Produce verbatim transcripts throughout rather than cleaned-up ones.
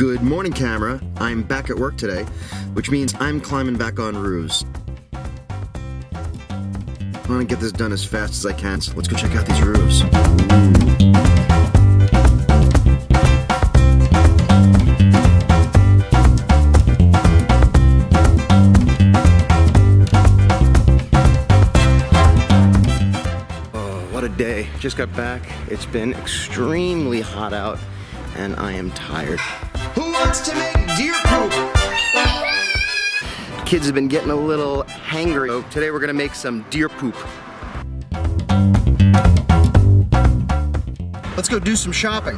Good morning, camera. I'm back at work today, which means I'm climbing back on roofs. I want to get this done as fast as I can, so let's go check out these roofs. What a day. Just got back. It's been extremely hot out and I am tired. Who wants to make deer poop? Kids have been getting a little hangry. So today we're gonna make some deer poop. Let's go do some shopping.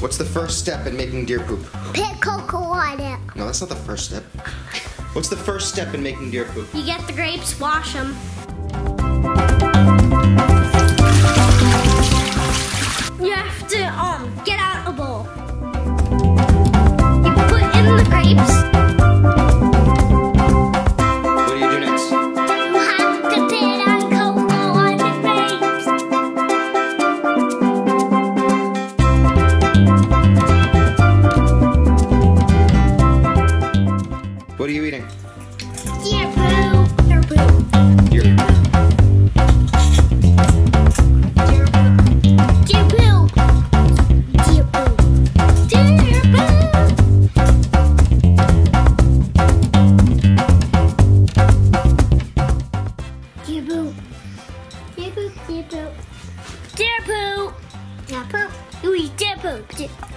What's the first step in making deer poop? Pick cocoa water. No, that's not the first step. What's the first step in making deer poop? You get the grapes, wash them. You have to um get out a bowl. You put in the grapes. What do you do next? You have to put out cocoa on the grapes. What are you eating? Deer poop. Deer poop. Deer poop. Deer poop. Deer poop. Deer poop. Deer poop. Deer poop. Deer poop. Deer poop. Deer poop. Deer poop. You eat deer poop.